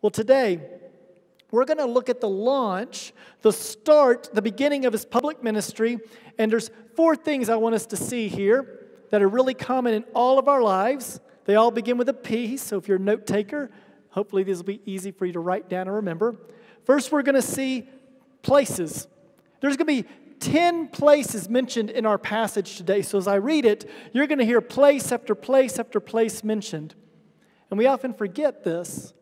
Well, today, we're going to look at the launch, the start, the beginning of his public ministry. And there's four things I want us to see here that are really common in all of our lives. They all begin with a P, so if you're a note taker, hopefully these will be easy for you to write down and remember. First, we're going to see places. There's going to be 10 places mentioned in our passage today. So as I read it, you're going to hear place after place after place mentioned. And we often forget this.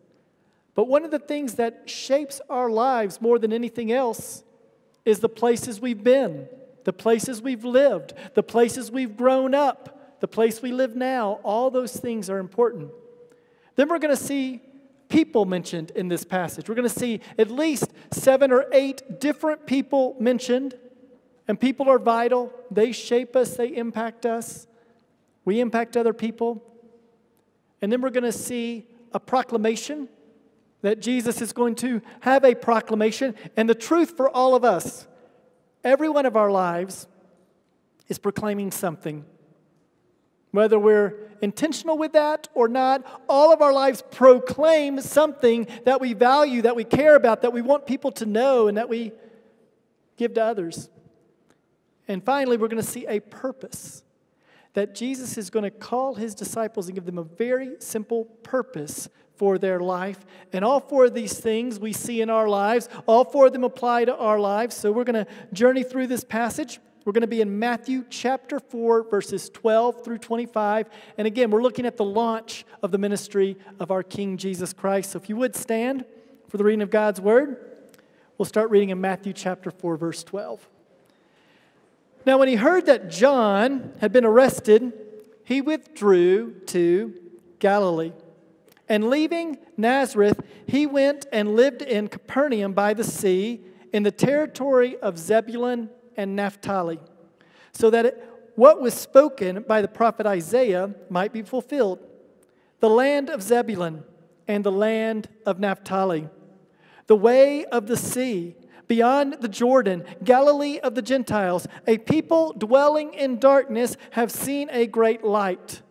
But one of the things that shapes our lives more than anything else is the places we've been, the places we've lived, the places we've grown up, the place we live now. All those things are important. Then we're going to see people mentioned in this passage. We're going to see at least 7 or 8 different people mentioned. And people are vital. They shape us. They impact us. We impact other people. And then we're going to see a proclamation, that Jesus is going to have a proclamation. And the truth for all of us, every one of our lives is proclaiming something. Whether we're intentional with that or not, all of our lives proclaim something that we value, that we care about, that we want people to know, and that we give to others. And finally, we're going to see a purpose, that Jesus is going to call his disciples and give them a very simple purpose for their life. And all four of these things we see in our lives. All four of them apply to our lives. So we're going to journey through this passage. We're going to be in Matthew chapter 4, verses 12 through 25. And again, we're looking at the launch of the ministry of our King Jesus Christ. So if you would stand for the reading of God's Word, we'll start reading in Matthew chapter 4, verse 12. Now, when he heard that John had been arrested, he withdrew to Galilee. And leaving Nazareth, he went and lived in Capernaum by the sea, in the territory of Zebulun and Naphtali, so that what was spoken by the prophet Isaiah might be fulfilled. The land of Zebulun and the land of Naphtali, the way of the sea, beyond the Jordan, Galilee of the Gentiles, a people dwelling in darkness have seen a great light.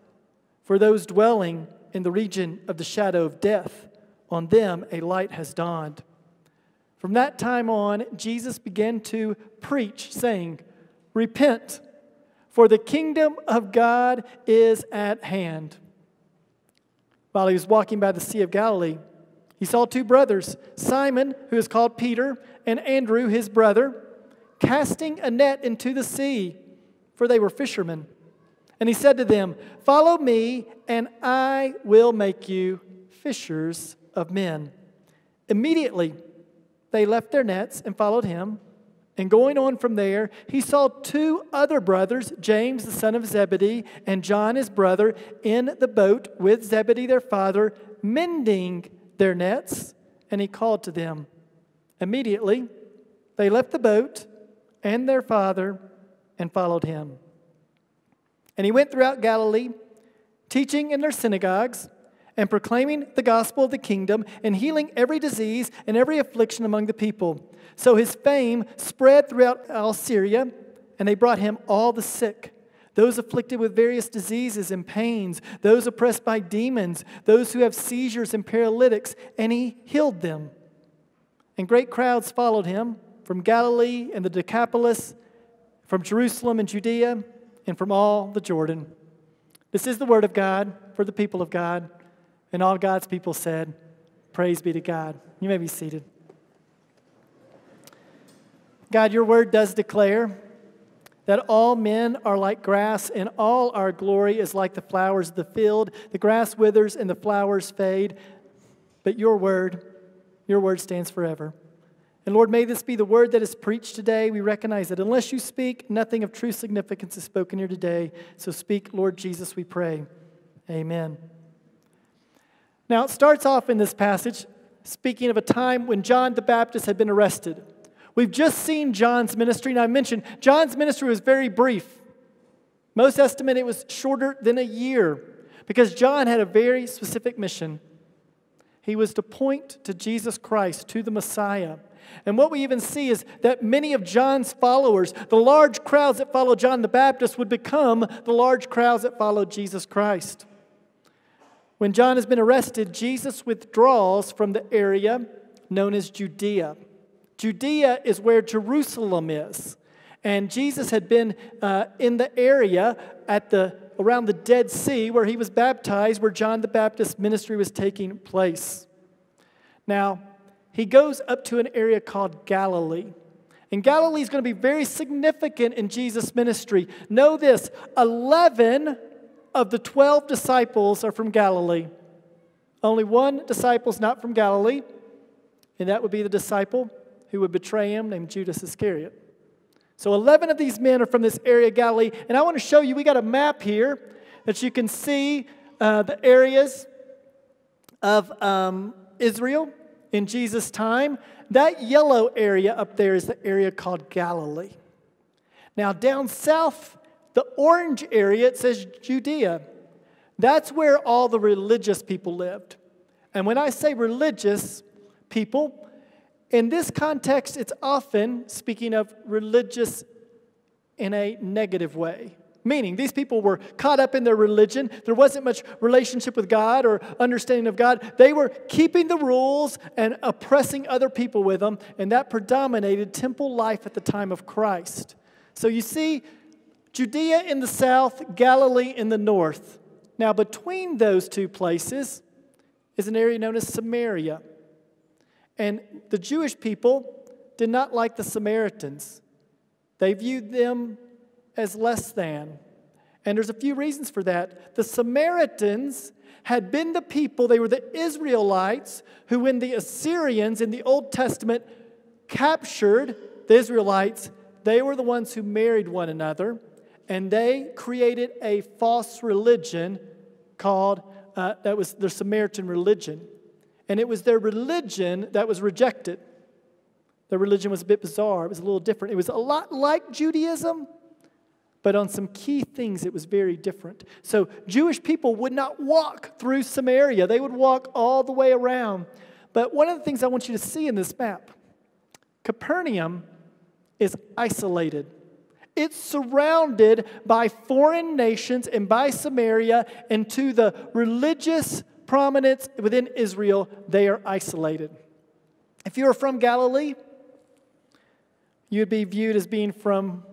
For those dwelling in the region of the shadow of death, on them a light has dawned. From that time on, Jesus began to preach, saying, "Repent, for the kingdom of God is at hand." While he was walking by the Sea of Galilee, he saw 2 brothers, Simon, who is called Peter, and Andrew, his brother, casting a net into the sea, for they were fishermen. And he said to them, "Follow me, and I will make you fishers of men." Immediately they left their nets and followed him. And going on from there, he saw 2 other brothers, James the son of Zebedee and John his brother, in the boat with Zebedee their father, mending their nets. And he called to them. Immediately they left the boat and their father and followed him. And he went throughout Galilee, teaching in their synagogues and proclaiming the gospel of the kingdom and healing every disease and every affliction among the people. So his fame spread throughout all Syria, and they brought him all the sick, those afflicted with various diseases and pains, those oppressed by demons, those who have seizures and paralytics, and he healed them. And great crowds followed him from Galilee and the Decapolis, from Jerusalem and Judea, and from all the Jordan. This is the word of God for the people of God. And all God's people said, "Praise be to God." You may be seated. God, your word does declare that all men are like grass, and all our glory is like the flowers of the field. The grass withers and the flowers fade, but your word stands forever. And Lord, may this be the word that is preached today. We recognize that unless you speak, nothing of true significance is spoken here today. So speak, Lord Jesus, we pray. Amen. Now, it starts off in this passage speaking of a time when John the Baptist had been arrested. We've just seen John's ministry, and I mentioned John's ministry was very brief. Most estimate it was shorter than a year, because John had a very specific mission. He was to point to Jesus Christ, to the Messiah. And what we even see is that many of John's followers, the large crowds that followed John the Baptist, would become the large crowds that followed Jesus Christ. When John has been arrested, Jesus withdraws from the area known as Judea. Judea is where Jerusalem is. And Jesus had been in the area around the Dead Sea where he was baptized, where John the Baptist's ministry was taking place. Now, he goes up to an area called Galilee. And Galilee is going to be very significant in Jesus' ministry. Know this, 11 of the 12 disciples are from Galilee. Only one disciple is not from Galilee, and that would be the disciple who would betray him, named Judas Iscariot. So 11 of these men are from this area of Galilee. And I want to show you, we got a map here that you can see the areas of Israel in Jesus' time. That yellow area up there is the area called Galilee. Now down south, the orange area, it says Judea. That's where all the religious people lived. And when I say religious people, in this context, it's often speaking of religious in a negative way. Meaning, these people were caught up in their religion. There wasn't much relationship with God or understanding of God. They were keeping the rules and oppressing other people with them, and that predominated temple life at the time of Christ. So you see, Judea in the south, Galilee in the north. Now, between those two places is an area known as Samaria. And the Jewish people did not like the Samaritans. They viewed them as less than. And there's a few reasons for that. The Samaritans had been the people, they were the Israelites, who when the Assyrians in the Old Testament captured the Israelites, they were the ones who married one another. And they created a false religion called, that was the Samaritan religion. And it was their religion that was rejected. Their religion was a bit bizarre. It was a little different. It was a lot like Judaism, but on some key things it was very different. So Jewish people would not walk through Samaria. They would walk all the way around. But one of the things I want you to see in this map, Capernaum is isolated. It's surrounded by foreign nations and by Samaria, and to the religious prominence within Israel, they are isolated. If you were from Galilee, you'd be viewed as being from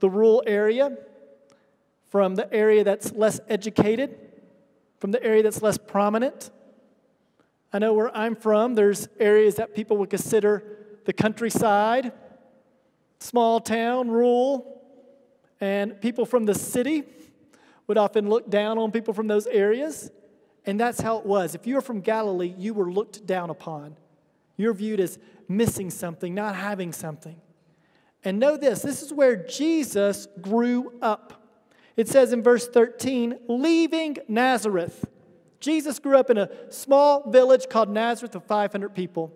the rural area, from the area that's less educated, from the area that's less prominent. I know where I'm from, there's areas that people would consider the countryside, small town, rural, and people from the city would often look down on people from those areas. And that's how it was. If you were from Galilee, you were looked down upon. You're viewed as missing something, not having something. And know this, this is where Jesus grew up. It says in verse 13, leaving Nazareth. Jesus grew up in a small village called Nazareth of 500 people.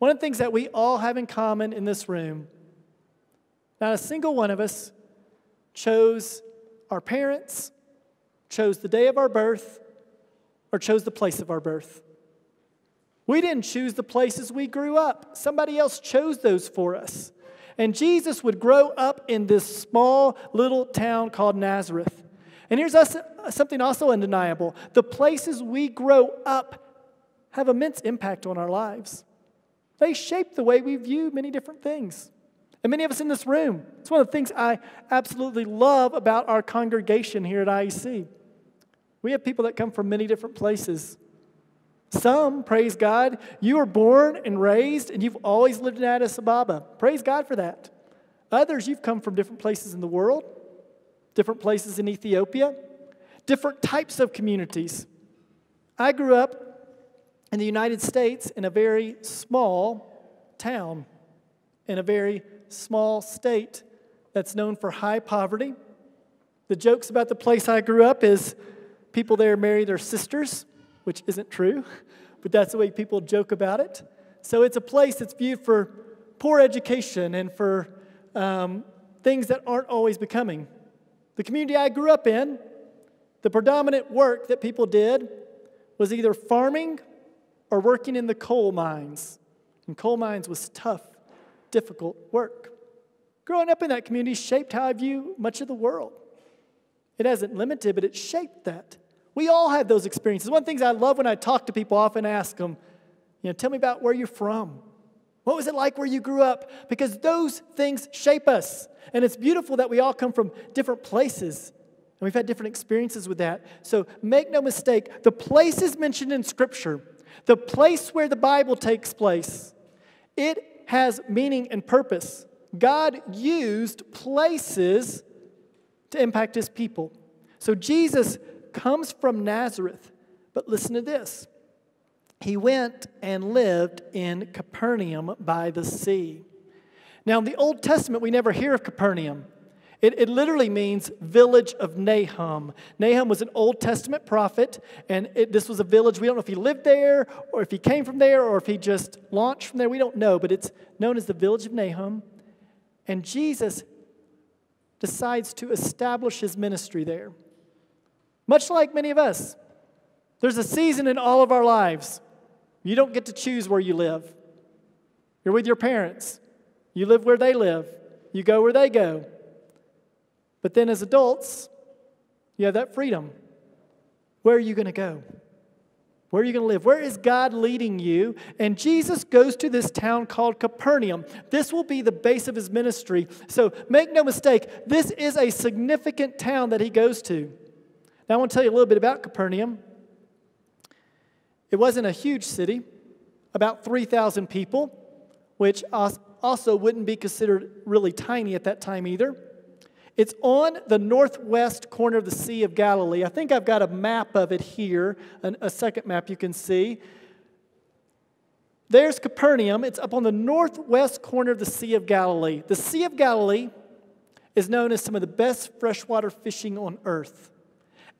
One of the things that we all have in common in this room, not a single one of us chose our parents, chose the day of our birth, or chose the place of our birth. We didn't choose the places we grew up. Somebody else chose those for us. And Jesus would grow up in this small little town called Nazareth. And here's something also undeniable. The places we grow up have immense impact on our lives. They shape the way we view many different things. And many of us in this room, it's one of the things I absolutely love about our congregation here at IEC. We have people that come from many different places. Some, praise God, you were born and raised and you've always lived in Addis Ababa. Praise God for that. Others, you've come from different places in the world, different places in Ethiopia, different types of communities. I grew up in the United States in a very small town, in a very small state that's known for high poverty. The jokes about the place I grew up is, people there marry their sisters, which isn't true, but that's the way people joke about it. So it's a place that's viewed for poor education and for things that aren't always becoming. The community I grew up in, the predominant work that people did was either farming or working in the coal mines. And coal mines was tough, difficult work. Growing up in that community shaped how I view much of the world. It hasn't limited, but it shaped that. We all have those experiences. One of the things I love when I talk to people, I often ask them, you know, tell me about where you're from. What was it like where you grew up? Because those things shape us. And it's beautiful that we all come from different places. And we've had different experiences with that. So make no mistake, the places mentioned in Scripture, the place where the Bible takes place, it has meaning and purpose. God used places to impact His people. So Jesus comes from Nazareth, but listen to this. He went and lived in Capernaum by the sea. Now, in the Old Testament, we never hear of Capernaum. It literally means village of Nahum. Nahum was an Old Testament prophet, and this was a village. We don't know if he lived there, or if he came from there, or if he just launched from there. We don't know, but it's known as the village of Nahum. And Jesus decides to establish His ministry there. Much like many of us, there's a season in all of our lives. You don't get to choose where you live. You're with your parents. You live where they live. You go where they go. But then as adults, you have that freedom. Where are you going to go? Where are you going to live? Where is God leading you? And Jesus goes to this town called Capernaum. This will be the base of His ministry. So make no mistake, this is a significant town that He goes to. Now I want to tell you a little bit about Capernaum. It wasn't a huge city, about 3,000 people, which also wouldn't be considered really tiny at that time either. It's on the northwest corner of the Sea of Galilee. I think I've got a map of it here, a second map you can see. There's Capernaum. It's up on the northwest corner of the Sea of Galilee. The Sea of Galilee is known as some of the best freshwater fishing on earth.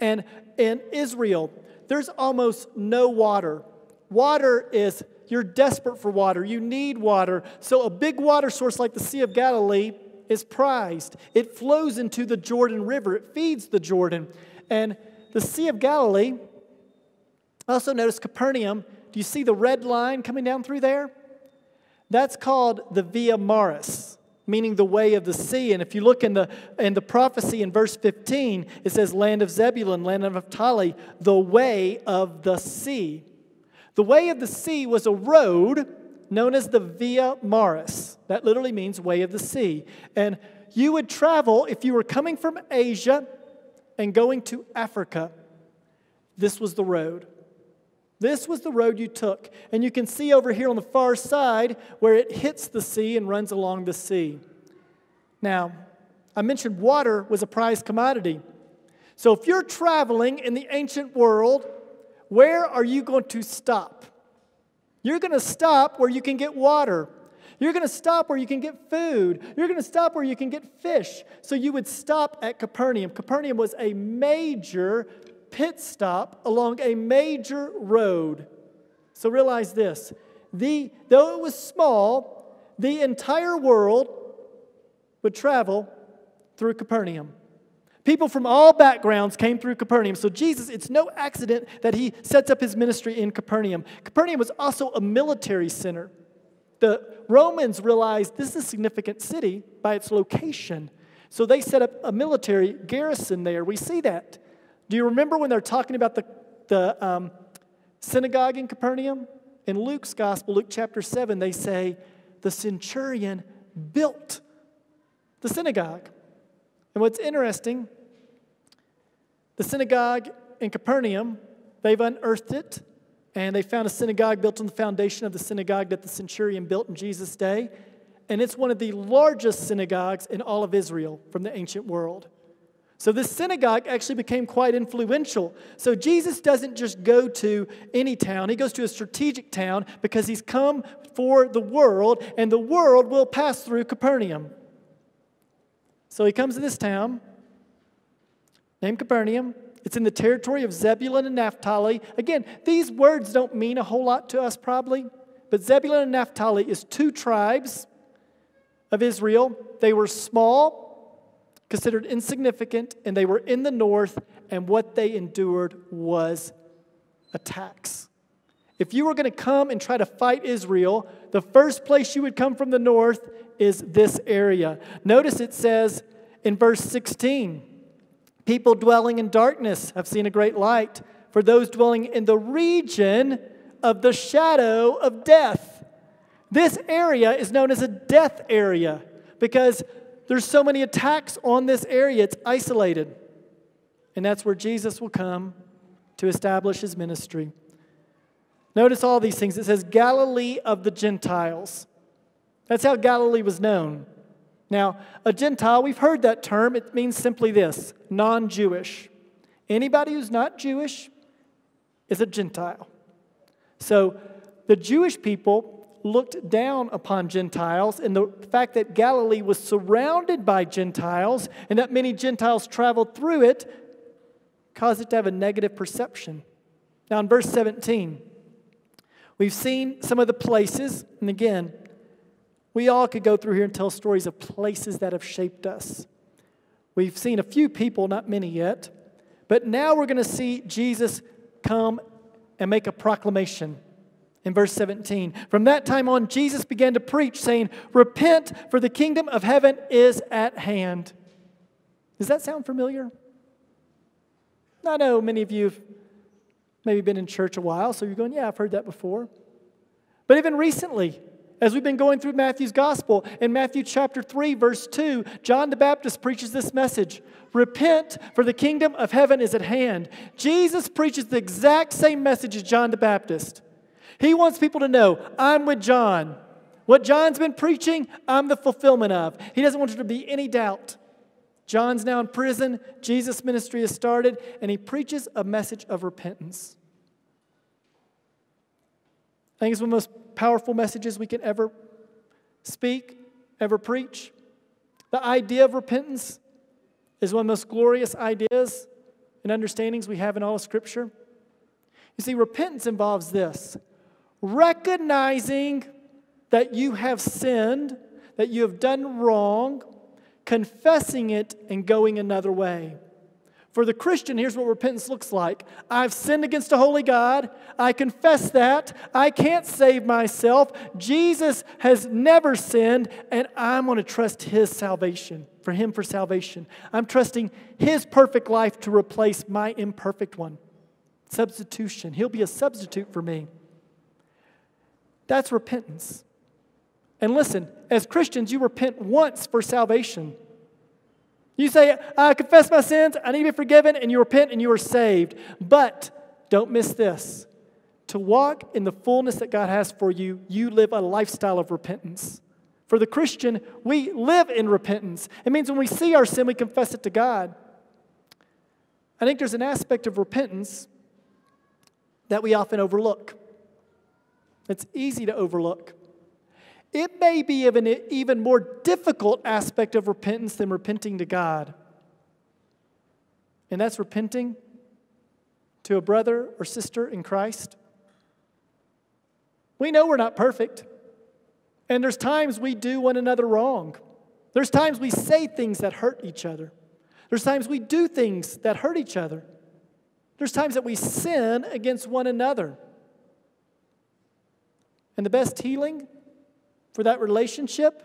And in Israel, there's almost no water. Water is, you're desperate for water. You need water. So a big water source like the Sea of Galilee is prized. It flows into the Jordan River. It feeds the Jordan. And the Sea of Galilee, also notice Capernaum, do you see the red line coming down through there? That's called the Via Maris, meaning the way of the sea. And if you look in the prophecy in verse 15, it says, land of Zebulun, land of Naphtali, the way of the sea. The way of the sea was a road known as the Via Maris. That literally means way of the sea. And you would travel, if you were coming from Asia and going to Africa, this was the road. This was the road you took. And you can see over here on the far side where it hits the sea and runs along the sea. Now, I mentioned water was a prized commodity. So if you're traveling in the ancient world, where are you going to stop? You're going to stop where you can get water. You're going to stop where you can get food. You're going to stop where you can get fish. So you would stop at Capernaum. Capernaum was a major pit stop along a major road. So realize this. Though it was small, the entire world would travel through Capernaum. People from all backgrounds came through Capernaum. So Jesus, it's no accident that He sets up His ministry in Capernaum. Capernaum was also a military center. The Romans realized this is a significant city by its location. So they set up a military garrison there. We see that. Do you remember when they're talking about the synagogue in Capernaum? In Luke's Gospel, Luke chapter 7, they say, the centurion built the synagogue. And what's interesting, the synagogue in Capernaum, they've unearthed it, and they found a synagogue built on the foundation of the synagogue that the centurion built in Jesus' day. And it's one of the largest synagogues in all of Israel from the ancient world. So this synagogue actually became quite influential. So Jesus doesn't just go to any town. He goes to a strategic town because He's come for the world, and the world will pass through Capernaum. So He comes to this town named Capernaum. It's in the territory of Zebulun and Naphtali. Again, these words don't mean a whole lot to us probably, but Zebulun and Naphtali is two tribes of Israel. They were small, considered insignificant, and they were in the north, and what they endured was attacks. If you were going to come and try to fight Israel, the first place you would come from the north is this area. Notice it says in verse 16, People dwelling in darkness have seen a great light. For those dwelling in the region of the shadow of death. This area is known as a death area because there's so many attacks on this area. It's isolated. And that's where Jesus will come to establish his ministry. Notice all these things. It says Galilee of the Gentiles. That's how Galilee was known. Now, a Gentile, we've heard that term. It means simply this, non-Jewish. Anybody who's not Jewish is a Gentile. So the Jewish people looked down upon Gentiles, and the fact that Galilee was surrounded by Gentiles and that many Gentiles traveled through it caused it to have a negative perception. Now, in verse 17, we've seen some of the places, and again, we all could go through here and tell stories of places that have shaped us. We've seen a few people, not many yet, but now we're going to see Jesus come and make a proclamation. In verse 17, from that time on, Jesus began to preach, saying, "Repent, for the kingdom of heaven is at hand." Does that sound familiar? I know many of you have maybe been in church a while, so you're going, yeah, I've heard that before. But even recently, as we've been going through Matthew's gospel, in Matthew chapter 3, verse 2, John the Baptist preaches this message. Repent, for the kingdom of heaven is at hand. Jesus preaches the exact same message as John the Baptist. He wants people to know, I'm with John. What John's been preaching, I'm the fulfillment of. He doesn't want there to be any doubt. John's now in prison. Jesus' ministry has started, and he preaches a message of repentance. I think it's one of the most powerful messages we can ever speak, ever preach. The idea of repentance is one of the most glorious ideas and understandings we have in all of Scripture. You see, repentance involves this. Recognizing that you have sinned, that you have done wrong, confessing it and going another way. For the Christian, here's what repentance looks like. I've sinned against a holy God. I confess that. I can't save myself. Jesus has never sinned, and I'm going to trust his salvation, for him for salvation. I'm trusting his perfect life to replace my imperfect one. Substitution. He'll be a substitute for me. That's repentance. And listen, as Christians, you repent once for salvation. You say, I confess my sins, I need to be forgiven, and you repent and you are saved. But don't miss this. To walk in the fullness that God has for you, you live a lifestyle of repentance. For the Christian, we live in repentance. It means when we see our sin, we confess it to God. I think there's an aspect of repentance that we often overlook. It's easy to overlook. It may be an even more difficult aspect of repentance than repenting to God. And that's repenting to a brother or sister in Christ. We know we're not perfect. And there's times we do one another wrong. There's times we say things that hurt each other. There's times we do things that hurt each other. There's times that we sin against one another. And the best healing for that relationship,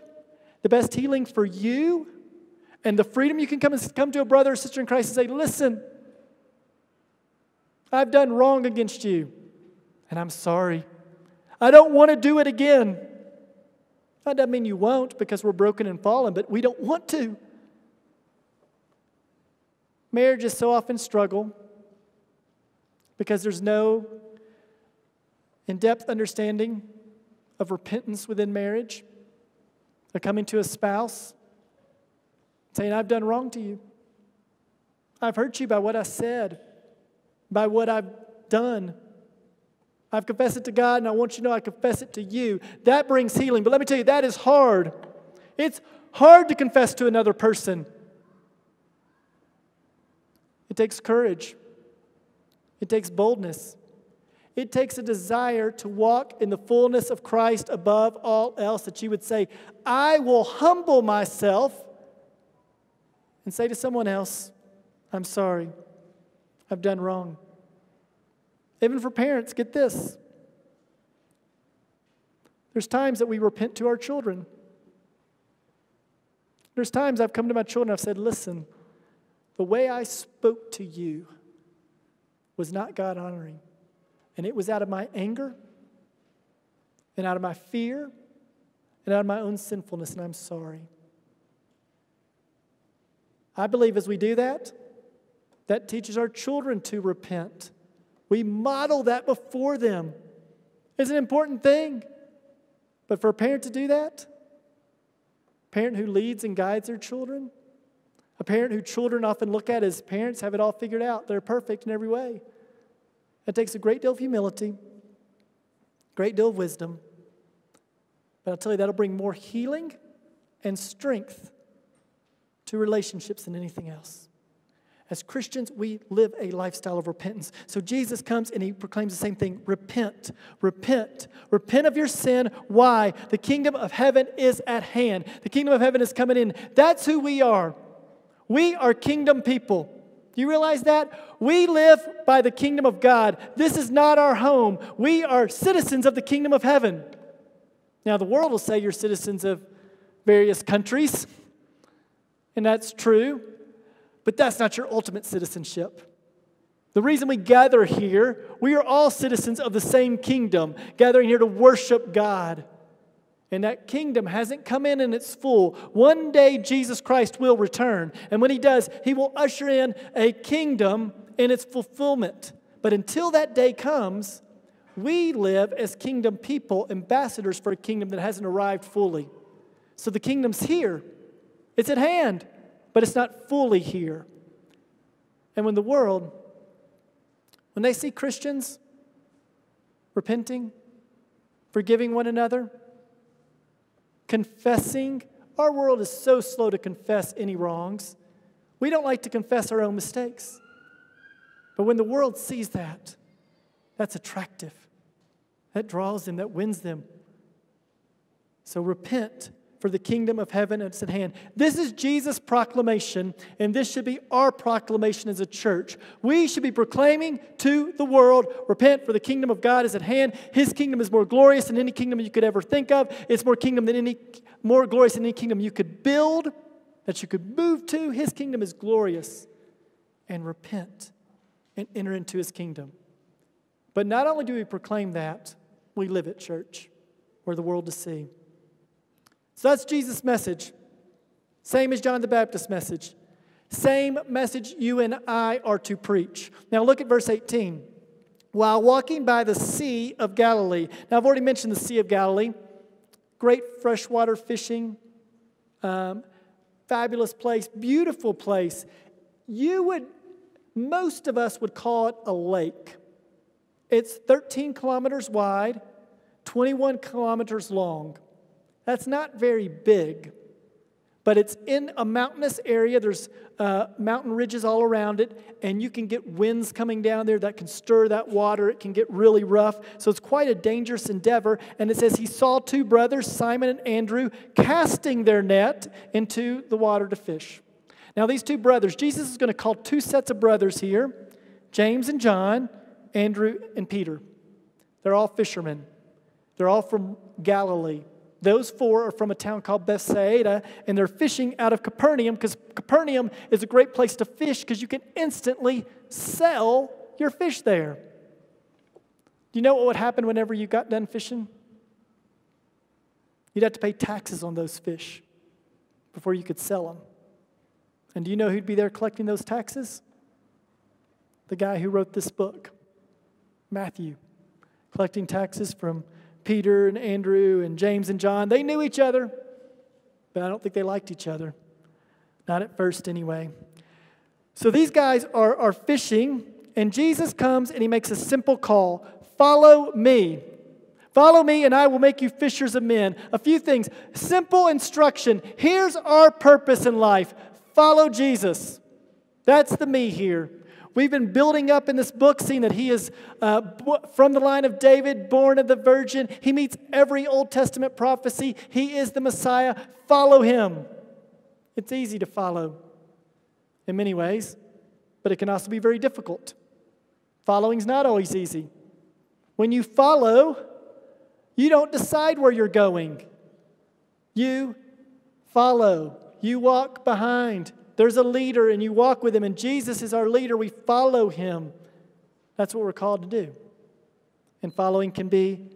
the best healing for you, and the freedom you can come to a brother or sister in Christ and say, listen, I've done wrong against you, and I'm sorry. I don't want to do it again. That doesn't mean you won't, because we're broken and fallen, but we don't want to. Marriages so often struggle because there's no in-depth understanding of repentance within marriage. They're coming to a spouse saying, I've done wrong to you. I've hurt you by what I said, by what I've done. I've confessed it to God, and I want you to know I confess it to you. That brings healing. But let me tell you, that is hard. It's hard to confess to another person. It takes courage. It takes boldness. It takes a desire to walk in the fullness of Christ above all else, that you would say, I will humble myself and say to someone else, I'm sorry, I've done wrong. Even for parents, get this. There's times that we repent to our children. There's times I've come to my children, I've said, listen, The way I spoke to you was not God-honoring. And it was out of my anger and out of my fear and out of my own sinfulness, and I'm sorry. I believe as we do that, that teaches our children to repent. We model that before them. It's an important thing. But for a parent to do that, a parent who leads and guides their children, a parent who children often look at as parents have it all figured out, they're perfect in every way. It takes a great deal of humility, a great deal of wisdom. But I'll tell you, that'll bring more healing and strength to relationships than anything else. As Christians, we live a lifestyle of repentance. So Jesus comes and he proclaims the same thing. Repent, repent, repent of your sin. Why? The kingdom of heaven is at hand. The kingdom of heaven is coming in. That's who we are. We are kingdom people. Do you realize that? We live by the kingdom of God. This is not our home. We are citizens of the kingdom of heaven. Now, the world will say you're citizens of various countries, and that's true. But that's not your ultimate citizenship. The reason we gather here, we are all citizens of the same kingdom, gathering here to worship God. And that kingdom hasn't come in its full. One day Jesus Christ will return. And when he does, he will usher in a kingdom in its fulfillment. But until that day comes, we live as kingdom people, ambassadors for a kingdom that hasn't arrived fully. So the kingdom's here. It's at hand. But it's not fully here. And when the world, when they see Christians repenting, forgiving one another, confessing, our world is so slow to confess any wrongs. We don't like to confess our own mistakes. But when the world sees that, that's attractive. That draws them, that wins them. So repent, for the kingdom of heaven is at hand. This is Jesus' proclamation, and this should be our proclamation as a church. We should be proclaiming to the world, repent, for the kingdom of God is at hand. His kingdom is more glorious than any kingdom you could ever think of. It's more glorious than any kingdom you could build, that you could move to. His kingdom is glorious. And repent and enter into his kingdom. But not only do we proclaim that, we live it, church, for the world to see. So that's Jesus' message. Same as John the Baptist's message. Same message you and I are to preach. Now look at verse 18. While walking by the Sea of Galilee. Now I've already mentioned the Sea of Galilee. Great freshwater fishing. Fabulous place. Beautiful place. Most of us would call it a lake. It's 13 kilometers wide, 21 kilometers long. That's not very big, but it's in a mountainous area. There's mountain ridges all around it, and you can get winds coming down there that can stir that water. It can get really rough, so it's quite a dangerous endeavor. And it says he saw two brothers, Simon and Andrew, casting their net into the water to fish. Now these two brothers, Jesus is going to call two sets of brothers here, James and John, Andrew and Peter. They're all fishermen. They're all from Galilee. Those four are from a town called Bethsaida, and they're fishing out of Capernaum because Capernaum is a great place to fish because you can instantly sell your fish there. Do you know what would happen whenever you got done fishing? You'd have to pay taxes on those fish before you could sell them. And do you know who'd be there collecting those taxes? The guy who wrote this book, Matthew, collecting taxes from Peter and Andrew and James and John. They knew each other, but I don't think they liked each other. Not at first anyway. So these guys are fishing, and Jesus comes and he makes a simple call. Follow me. Follow me and I will make you fishers of men. A few things. Simple instruction. Here's our purpose in life. Follow Jesus. That's the me here. We've been building up in this book, seeing that he is from the line of David, born of the Virgin. He meets every Old Testament prophecy. He is the Messiah. Follow him. It's easy to follow in many ways, but it can also be very difficult. Following's not always easy. When you follow, you don't decide where you're going. You follow. You walk behind. There's a leader and you walk with him, and Jesus is our leader. We follow him. That's what we're called to do. And following can be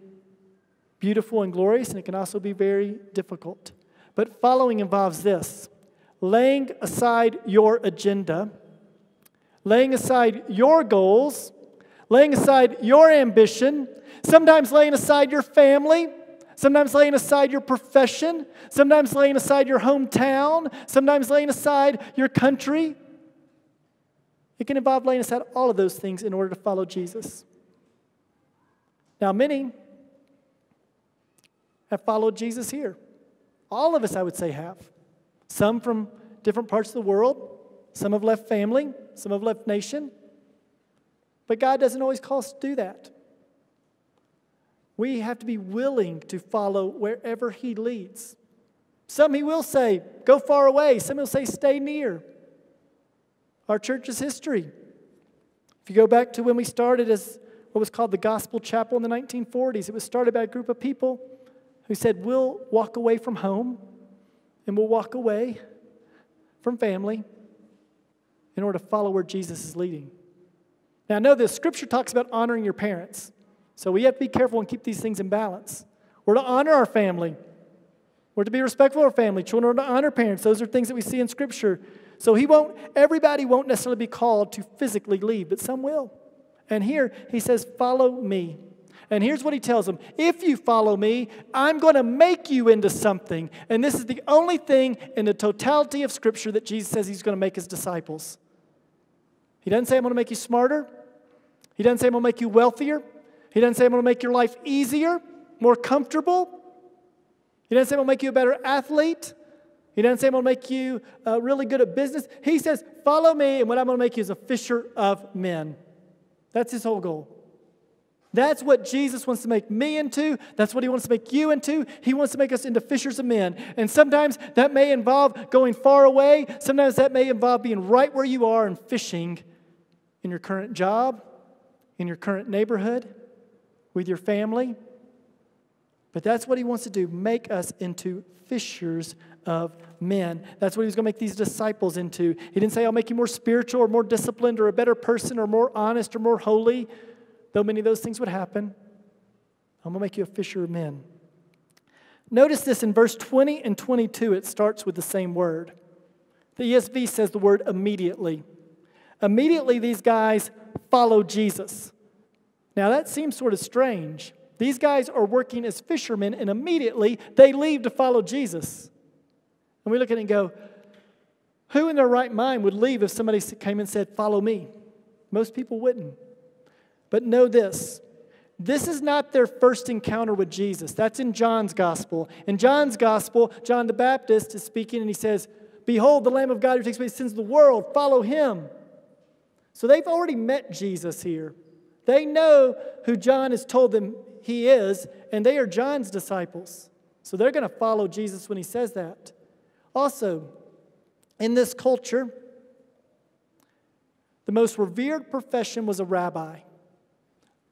beautiful and glorious, and it can also be very difficult. But following involves this: laying aside your agenda, laying aside your goals, laying aside your ambition, sometimes laying aside your family, sometimes laying aside your profession, sometimes laying aside your hometown, sometimes laying aside your country. It can involve laying aside all of those things in order to follow Jesus. Now, many have followed Jesus here. All of us, I would say, have. Some from different parts of the world. Some have left family. Some have left nation. But God doesn't always call us to do that. We have to be willing to follow wherever he leads. Some he will say, go far away. Some he'll say, stay near. Our church's history. If you go back to when we started as what was called the Gospel Chapel in the 1940s, it was started by a group of people who said, we'll walk away from home and we'll walk away from family in order to follow where Jesus is leading. Now, I know this scripture talks about honoring your parents. So we have to be careful and keep these things in balance. We're to honor our family. We're to be respectful of our family. Children are to honor parents. Those are things that we see in Scripture. So everybody won't necessarily be called to physically leave, but some will. And here he says, follow me. And here's what he tells them. If you follow me, I'm going to make you into something. And this is the only thing in the totality of Scripture that Jesus says he's going to make his disciples. He doesn't say, I'm going to make you smarter. He doesn't say, I'm going to make you wealthier. He doesn't say, I'm going to make your life easier, more comfortable. He doesn't say, I'm going to make you a better athlete. He doesn't say, I'm going to make you really good at business. He says, follow me, and what I'm going to make you is a fisher of men. That's his whole goal. That's what Jesus wants to make me into. That's what he wants to make you into. He wants to make us into fishers of men. And sometimes that may involve going far away. Sometimes that may involve being right where you are and fishing in your current job, in your current neighborhood, with your family. But that's what he wants to do, make us into fishers of men. That's what he was going to make these disciples into. He didn't say, I'll make you more spiritual or more disciplined or a better person or more honest or more holy, though many of those things would happen. I'm going to make you a fisher of men. Notice this in verse 20 and 22, it starts with the same word. The ESV says the word immediately. Immediately these guys follow Jesus. Now, that seems sort of strange. These guys are working as fishermen, and immediately they leave to follow Jesus. And we look at it and go, who in their right mind would leave if somebody came and said, follow me? Most people wouldn't. But know this. This is not their first encounter with Jesus. That's in John's gospel. In John's gospel, John the Baptist is speaking, and he says, behold, the Lamb of God who takes away the sins of the world. Follow him. So they've already met Jesus here. They know who John has told them he is, and they are John's disciples. So they're going to follow Jesus when he says that. Also, in this culture, the most revered profession was a rabbi.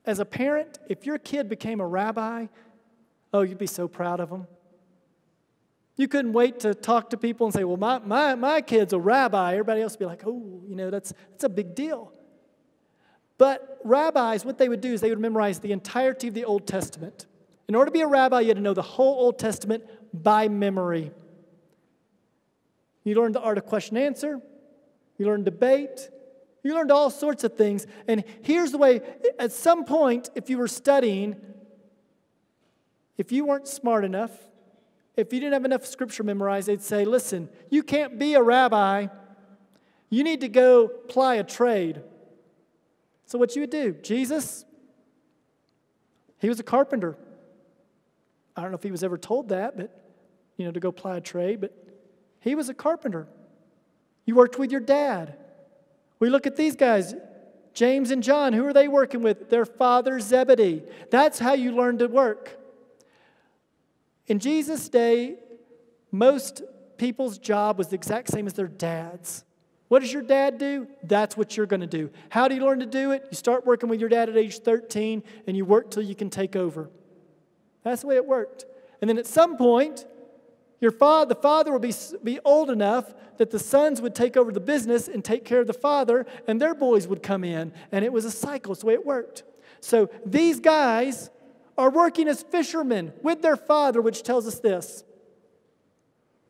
As a parent, if your kid became a rabbi, oh, you'd be so proud of him. You couldn't wait to talk to people and say, well, my kid's a rabbi. Everybody else would be like, oh, you know, that's a big deal. But rabbis, what they would do is they would memorize the entirety of the Old Testament. In order to be a rabbi, you had to know the whole Old Testament by memory. You learned the art of question and answer. You learned debate. You learned all sorts of things. And here's the way, at some point, if you were studying, if you weren't smart enough, if you didn't have enough scripture memorized, they'd say, listen, you can't be a rabbi. You need to go ply a trade. So what you would do, Jesus, he was a carpenter. I don't know if he was ever told that, but, you know, to go ply a trade, but he was a carpenter. You worked with your dad. We look at these guys, James and John, who are they working with? Their father, Zebedee. That's how you learn to work. In Jesus' day, most people's job was the exact same as their dad's. What does your dad do? That's what you're going to do. How do you learn to do it? You start working with your dad at age 13, and you work till you can take over. That's the way it worked. And then at some point, The father will be old enough that the sons would take over the business and take care of the father, and their boys would come in. And it was a cycle. It's the way it worked. So these guys are working as fishermen with their father, which tells us this.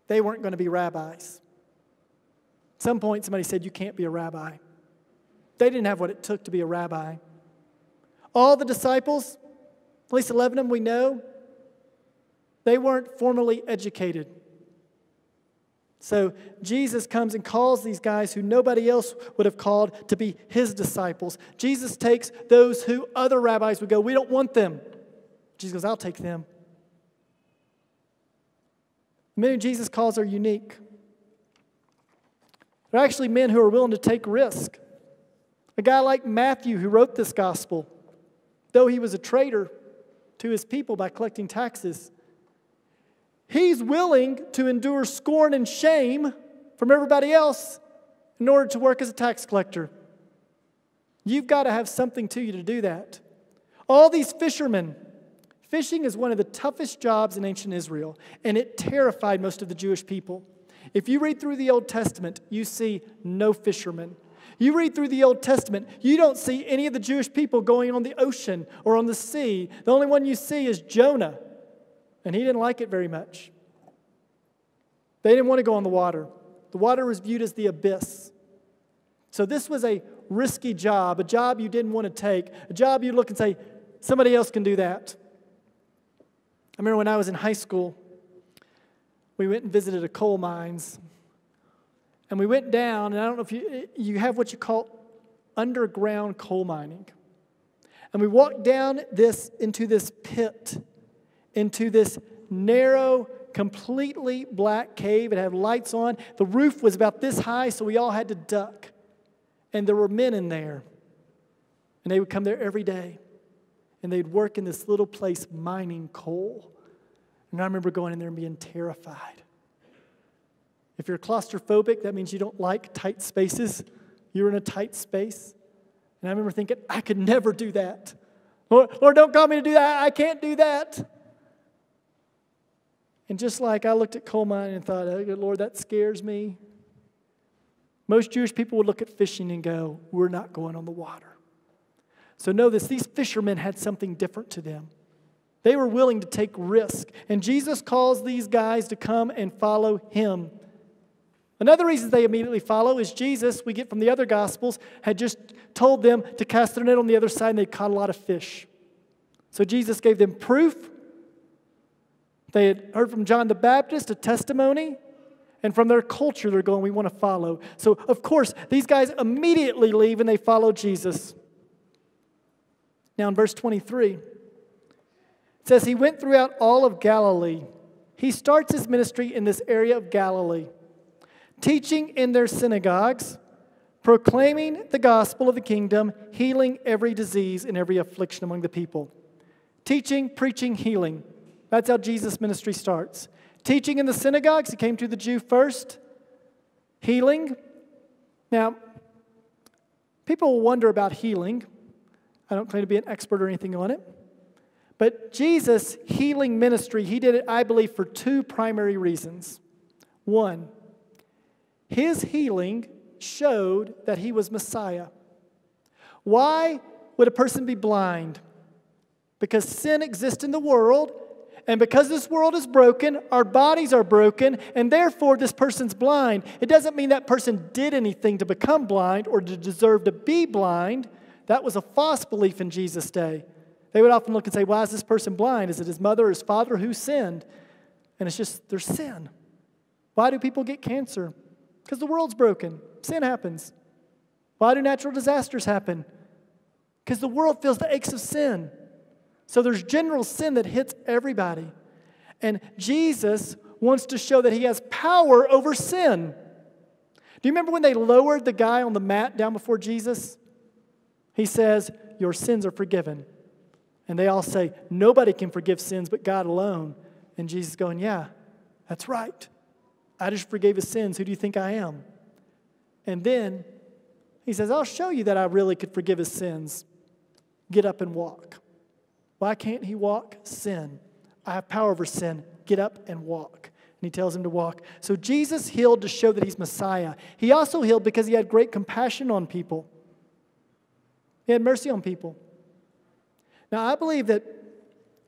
They weren't going to be rabbis. At some point, somebody said, you can't be a rabbi. They didn't have what it took to be a rabbi. All the disciples, at least 11 of them we know, they weren't formally educated. So Jesus comes and calls these guys who nobody else would have called to be his disciples. Jesus takes those who other rabbis would go, we don't want them. Jesus goes, I'll take them. The men who Jesus calls are unique. They're actually men who are willing to take risk. A guy like Matthew, who wrote this gospel, though he was a traitor to his people by collecting taxes, he's willing to endure scorn and shame from everybody else in order to work as a tax collector. You've got to have something to you to do that. All these fishermen, fishing is one of the toughest jobs in ancient Israel, and it terrified most of the Jewish people. If you read through the Old Testament, you see no fishermen. You read through the Old Testament, you don't see any of the Jewish people going on the ocean or on the sea. The only one you see is Jonah, and he didn't like it very much. They didn't want to go on the water. The water was viewed as the abyss. So this was a risky job, a job you didn't want to take, a job you'd look and say, somebody else can do that. I remember when I was in high school, we went and visited a coal mines. And we went down, and I don't know if you have what you call underground coal mining. And we walked down into this pit, into this narrow, completely black cave. It had lights on. The roof was about this high, so we all had to duck. And there were men in there. And they would come there every day. And they'd work in this little place mining coal. And I remember going in there and being terrified. If you're claustrophobic, that means you don't like tight spaces. You're in a tight space. And I remember thinking, I could never do that. Lord, don't call me to do that. I can't do that. And just like I looked at coal mine and thought, oh, Lord, that scares me. Most Jewish people would look at fishing and go, we're not going on the water. So know this, these fishermen had something different to them. They were willing to take risk. And Jesus calls these guys to come and follow him. Another reason they immediately follow is Jesus, we get from the other Gospels, had just told them to cast their net on the other side, and they caught a lot of fish. So Jesus gave them proof. They had heard from John the Baptist, a testimony. And from their culture, they're going, we want to follow. So, of course, these guys immediately leave, and they follow Jesus. Now, in verse 23, it says, he went throughout all of Galilee. He starts his ministry in this area of Galilee, teaching in their synagogues, proclaiming the gospel of the kingdom, healing every disease and every affliction among the people. Teaching, preaching, healing. That's how Jesus' ministry starts. Teaching in the synagogues, he came to the Jew first. Healing. Now, people wonder about healing. I don't claim to be an expert or anything on it. But Jesus' healing ministry, he did it, I believe, for two primary reasons. One, his healing showed that he was Messiah. Why would a person be blind? Because sin exists in the world, and because this world is broken, our bodies are broken, and therefore this person's blind. It doesn't mean that person did anything to become blind or to deserve to be blind. That was a false belief in Jesus' day. They would often look and say, why is this person blind? Is it his mother or his father who sinned? And it's just their sin. Why do people get cancer? Because the world's broken. Sin happens. Why do natural disasters happen? Because the world feels the aches of sin. So there's general sin that hits everybody. And Jesus wants to show that he has power over sin. Do you remember when they lowered the guy on the mat down before Jesus? He says, your sins are forgiven. And they all say, nobody can forgive sins but God alone. And Jesus is going, yeah, that's right. I just forgave his sins. Who do you think I am? And then he says, I'll show you that I really could forgive his sins. Get up and walk. Why can't he walk? Sin. I have power over sin. Get up and walk. and he tells him to walk. So Jesus healed to show that he's Messiah. He also healed because he had great compassion on people. He had mercy on people. Now, I believe that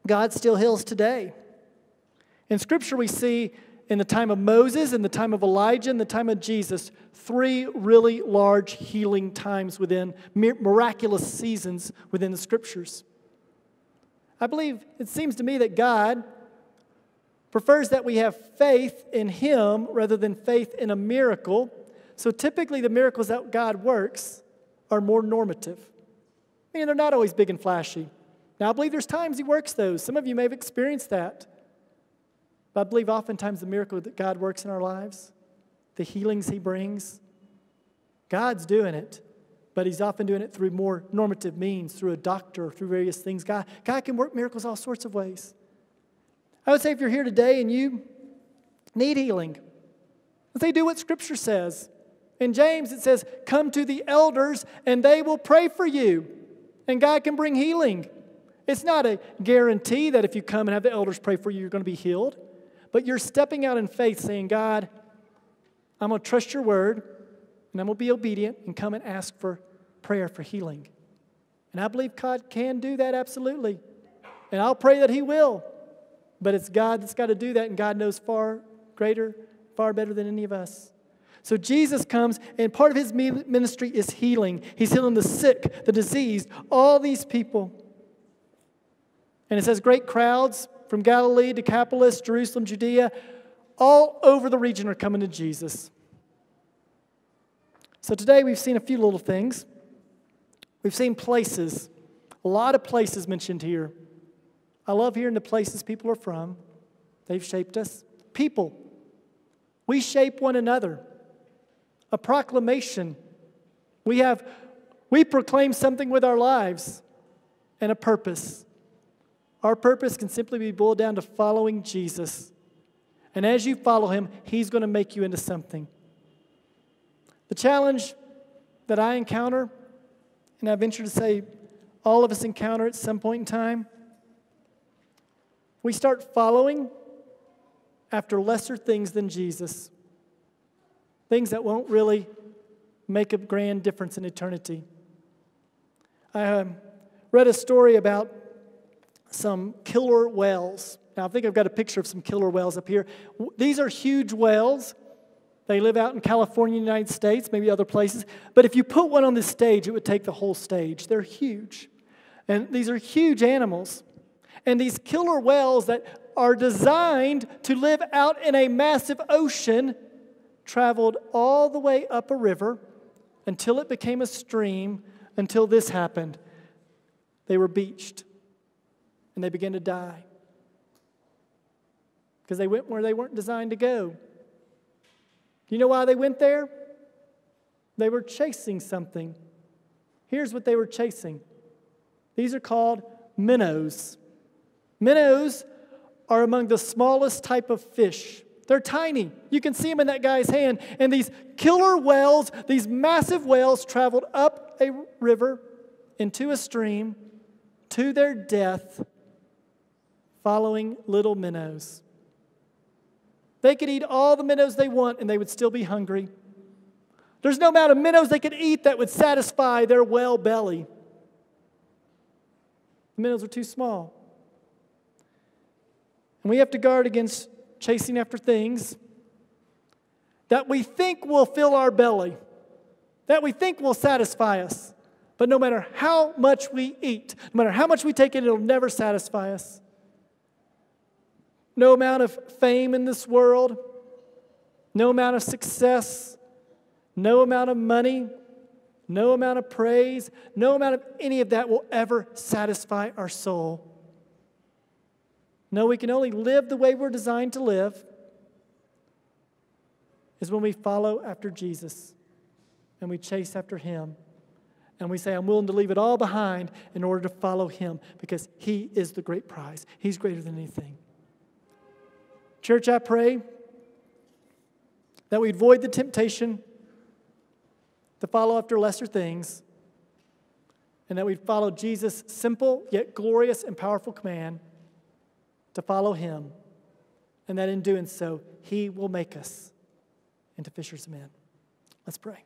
God still heals today. In Scripture, we see in the time of Moses, in the time of Elijah, in the time of Jesus, three really large healing times within, miraculous seasons within the Scriptures. I believe, it seems to me that God prefers that we have faith in Him rather than faith in a miracle. So typically the miracles that God works are more normative. I mean, they're not always big and flashy. Now, I believe there's times He works those. Some of you may have experienced that. But I believe oftentimes the miracle that God works in our lives, the healings He brings, God's doing it, but He's often doing it through more normative means, through a doctor, through various things. God can work miracles all sorts of ways. I would say if you're here today and you need healing, let's say do what Scripture says. In James it says, come to the elders and they will pray for you. And God can bring healing. It's not a guarantee that if you come and have the elders pray for you, you're going to be healed. But you're stepping out in faith saying, God, I'm going to trust your word, and I'm going to be obedient and come and ask for prayer for healing. And I believe God can do that absolutely. And I'll pray that He will. But it's God that's got to do that, and God knows far greater, far better than any of us. So Jesus comes, and part of His ministry is healing. He's healing the sick, the diseased, all these people. And it says great crowds from Galilee, Decapolis, Jerusalem, Judea, all over the region are coming to Jesus. So today we've seen a few little things. We've seen places, a lot of places mentioned here. I love hearing the places people are from. They've shaped us. People, we shape one another. A proclamation, we proclaim something with our lives and a purpose. Our purpose can simply be boiled down to following Jesus. And as you follow Him, He's going to make you into something. The challenge that I encounter, and I venture to say all of us encounter at some point in time, we start following after lesser things than Jesus. Things that won't really make a grand difference in eternity. I read a story about some killer whales. Now, I think I've got a picture of some killer whales up here. These are huge whales. They live out in California, United States, maybe other places. But if you put one on this stage, it would take the whole stage. They're huge. And these are huge animals. And these killer whales that are designed to live out in a massive ocean traveled all the way up a river until it became a stream, until this happened. They were beached. And they began to die. Because they went where they weren't designed to go. Do you know why they went there? They were chasing something. Here's what they were chasing. These are called minnows. Minnows are among the smallest type of fish. They're tiny. You can see them in that guy's hand. And these killer whales, these massive whales, traveled up a river into a stream to their death, following little minnows. They could eat all the minnows they want and they would still be hungry. There's no amount of minnows they could eat that would satisfy their whale belly. The minnows are too small. And we have to guard against chasing after things that we think will fill our belly, that we think will satisfy us. But no matter how much we eat, no matter how much we take in, it'll never satisfy us. No amount of fame in this world, no amount of success, no amount of money, no amount of praise, no amount of any of that will ever satisfy our soul. No, we can only live the way we're designed to live is when we follow after Jesus and we chase after Him. And we say, I'm willing to leave it all behind in order to follow Him because He is the great prize. He's greater than anything. Church, I pray that we avoid the temptation to follow after lesser things and that we'd follow Jesus' simple yet glorious and powerful command to follow Him and that in doing so, he will make us into fishers of men. Let's pray.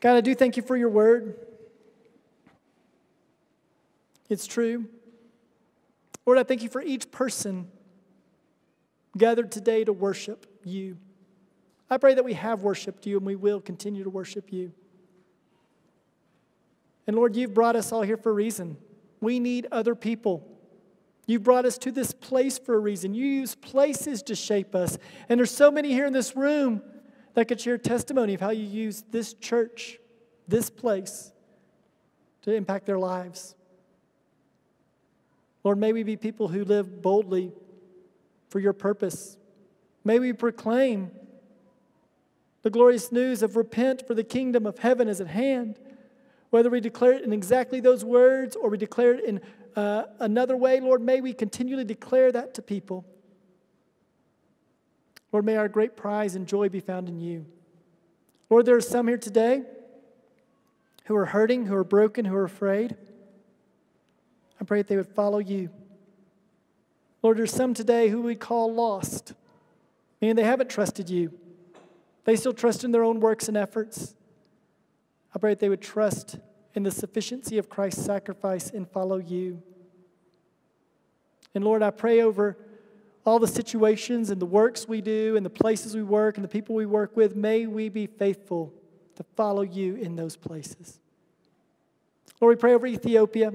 God, I do thank you for your word. It's true. Lord, I thank you for each person gathered today to worship you. I pray that we have worshiped you and we will continue to worship you. And Lord, you've brought us all here for a reason. We need other people. You've brought us to this place for a reason. You use places to shape us. And there's so many here in this room that could share testimony of how you use this church, this place, to impact their lives. Lord, may we be people who live boldly for your purpose. May we proclaim the glorious news of repent, for the kingdom of heaven is at hand. Whether we declare it in exactly those words or we declare it in another way, Lord, may we continually declare that to people. Lord, may our great prize and joy be found in you. Lord, there are some here today who are hurting, who are broken, who are afraid. I pray that they would follow you. Lord, there's some today who we call lost, meaning they haven't trusted you. They still trust in their own works and efforts. I pray that they would trust in the sufficiency of Christ's sacrifice and follow you. And Lord, I pray over all the situations and the works we do and the places we work and the people we work with. May we be faithful to follow you in those places. Lord, we pray over Ethiopia.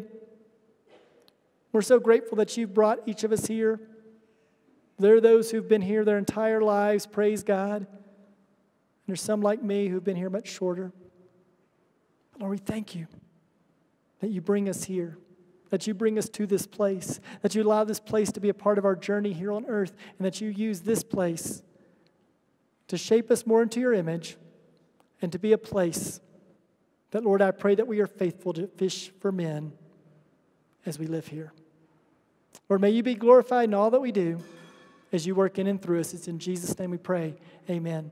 We're so grateful that you've brought each of us here. There are those who've been here their entire lives, praise God. And there's some like me who've been here much shorter. But Lord, we thank you that you bring us here, that you bring us to this place, that you allow this place to be a part of our journey here on earth, and that you use this place to shape us more into your image and to be a place that, Lord, I pray that we are faithful to fish for men as we live here. Lord, may you be glorified in all that we do as you work in and through us. It's in Jesus' name we pray. Amen.